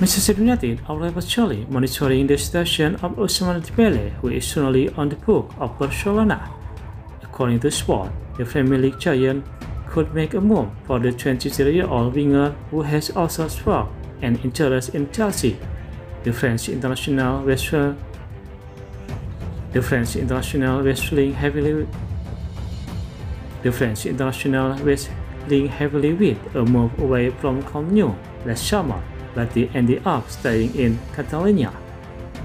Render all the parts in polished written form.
Manchester United are virtually monitoring the situation of Ousmane Dembele, who is solely on the book of Barcelona. According to Sport, the Premier League giant could make a move for the 23-year-old winger, who has also struck an interest in Chelsea. The French international wrestling heavily with a move away from Camp Nou last summer, but he ended up staying in Catalonia.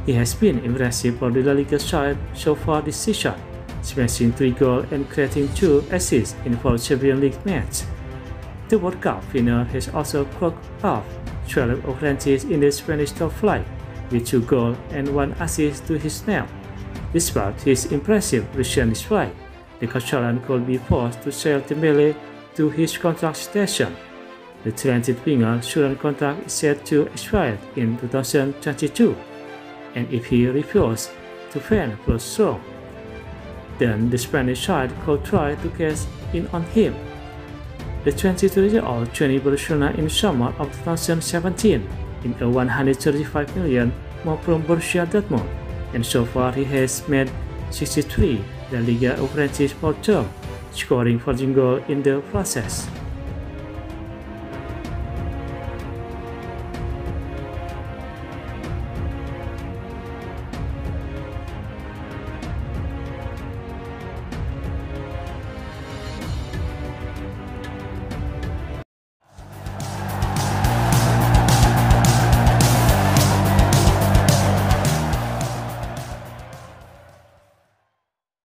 He has been impressive for the La Liga side so far this season, smashing 3 goals and creating 2 assists in 4 Champions League matches. The World Cup winner has also clocked off 12 appearances in the Spanish top flight, with 2 goals and 1 assist to his name. Despite his impressive recent display, the Catalan could be forced to sell Dembele to his contract station. The talented winger's current contract is set to expire in 2022, and if he refuses to fan for so, then the Spanish side could try to cash in on him. The 23-year-old joined Barcelona in summer of 2017 in a 135 million move from Borussia Dortmund, and so far he has made 63 La Liga appearances for them, scoring 14 goals in the process.